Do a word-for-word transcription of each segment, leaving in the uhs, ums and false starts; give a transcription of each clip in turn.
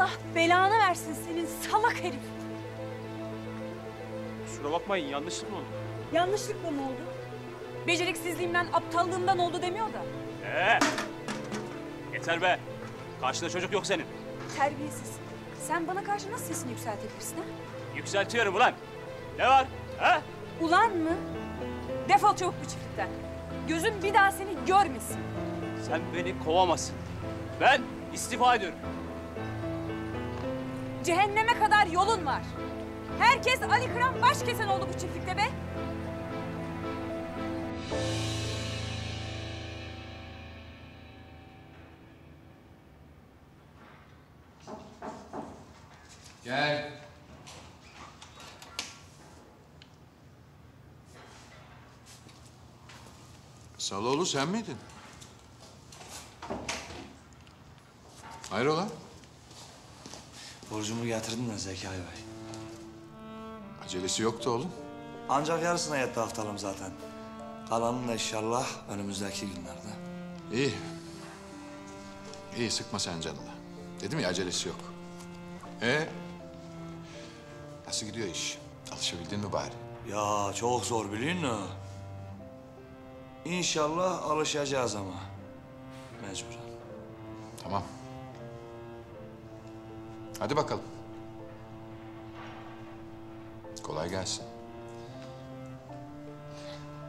Allah belanı versin senin salak herif. Kusura bakmayın, yanlışlık mı oldu? Yanlışlıkla mı oldu? Beceriksizliğimden, aptallığımdan oldu demiyor da. Ee, yeter be. Karşında çocuk yok senin. Terbiyesiz. Sen bana karşı nasıl sesini yükseltebilirsin ha? Yükseltiyorum ulan. Ne var? Ha? Ulan mı? Defol çabuk bu çiftlikten. Gözüm bir daha seni görmesin. Sen beni kovamasın. Ben istifa ediyorum. Cehenneme kadar yolun var. Herkes Ali Kıran baş kesen oldu bu çiftlikte be. Gel. Saloğlu sen miydin? Hayrola? Borcumu getirdin de Zekâye Bey. Acelesi yoktu oğlum. Ancak yarısına yetti haftalığım zaten. Kalanın da inşallah önümüzdeki günlerde. İyi. İyi, sıkma sen canını. Dedim ya acelesi yok. Ee? Nasıl gidiyor iş? Alışabildin mi bari? Ya çok zor biliyor musun? İnşallah alışacağız ama. Mecburen. Tamam. Hadi bakalım. Kolay gelsin.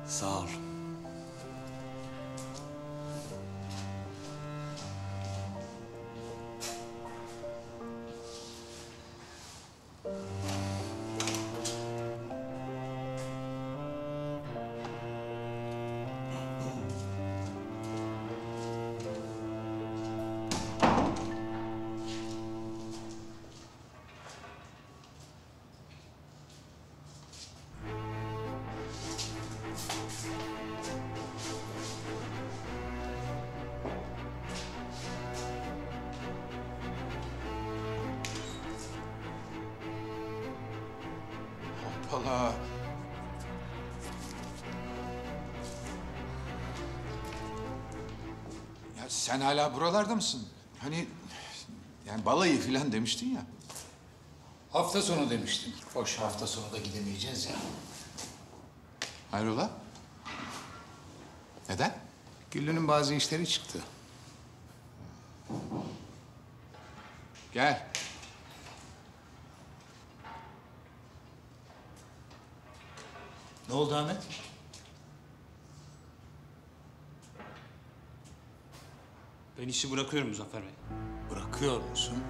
Sağ ol. Hoppala. Ya sen hala buralarda mısın? Hani yani balayı filan demiştin ya. Hafta sonu demiştim. Hoş hafta sonu da gidemeyeceğiz ya. Hayrola? Neden? Güllü'nün bazı işleri çıktı. Gel. Ne oldu Ahmet? Ben işi bırakıyorum Muzaffer Bey. Bırakıyor musun?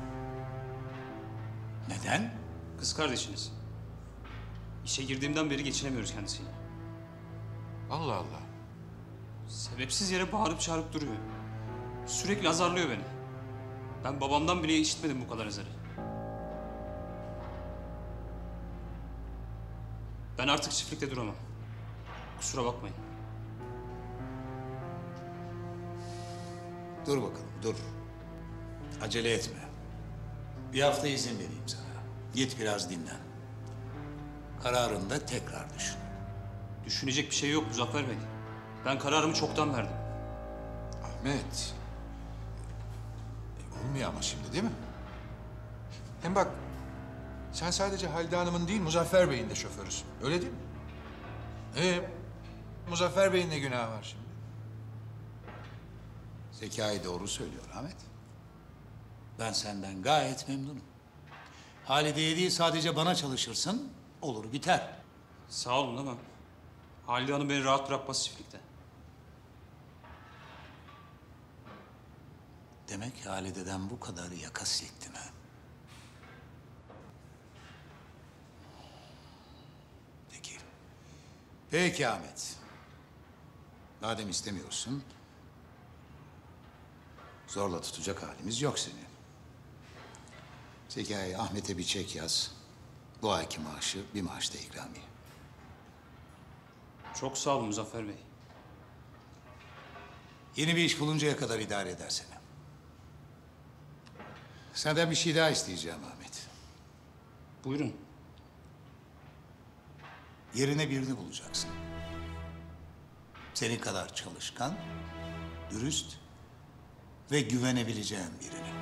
Neden? Kız kardeşiniz. İşe girdiğimden beri geçinemiyoruz kendisiyle. Allah Allah. Sebepsiz yere bağırıp çağırıp duruyor. Sürekli azarlıyor beni. Ben babamdan bile işitmedim bu kadar azarı. Ben artık çiftlikte duramam. Kusura bakmayın. Dur bakalım, dur. Acele etme. Bir hafta izin vereyim sana. Git biraz dinlen. Kararında tekrar düşün. Düşünecek bir şey yok Muzaffer Bey. Ben kararımı çoktan verdim. Ahmet. E, olmuyor ama şimdi değil mi? Hem bak... Sen sadece Halide Hanım'ın değil, Muzaffer Bey'in de şoförüsün. Öyle değil mi? Ee, Muzaffer Bey'in de günahı var şimdi. Zekâye doğru söylüyor Ahmet. Ben senden gayet memnunum. Halide'ye değil, sadece bana çalışırsın, olur biter. Sağ olun ama Halide Hanım beni rahat bırakmaz çiftlikte. Demek Halide'den bu kadar yakas yettin ha? Peki Ahmet. Madem istemiyorsun, zorla tutacak halimiz yok seni. Zekâye, Ahmet'e bir çek yaz. Bu ayki maaşı bir maaş da ikramiye. Çok sağ olun Muzaffer Bey. Yeni bir iş buluncaya kadar idare eder seni. Senden bir şey daha isteyeceğim Ahmet. Buyurun. Yerine birini bulacaksın. Senin kadar çalışkan, dürüst ve güvenebileceğin birini.